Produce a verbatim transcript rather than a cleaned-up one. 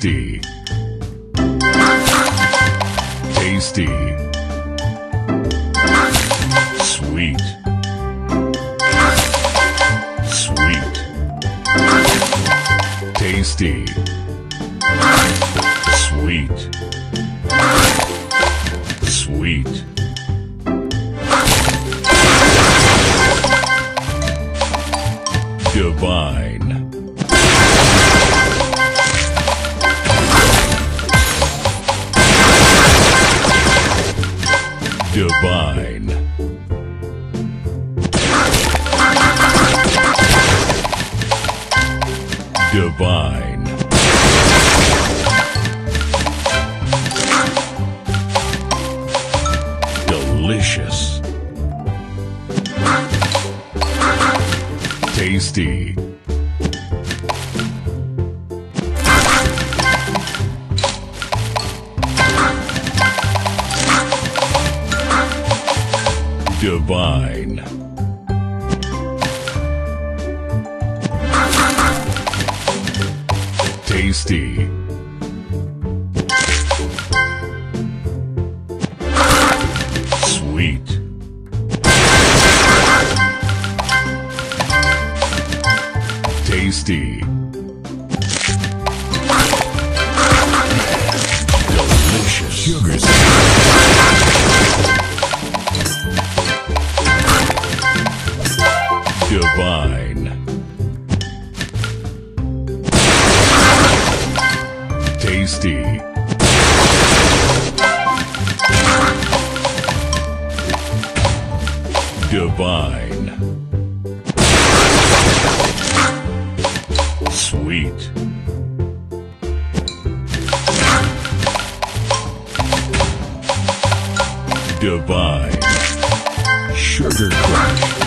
Tasty, tasty, sweet, sweet, tasty, sweet, sweet. Divine, divine, divine, delicious. Tasty, divine, tasty, sweet, tasty, delicious, sugars, divine, tasty, divine, sweet, divine, sugar crush.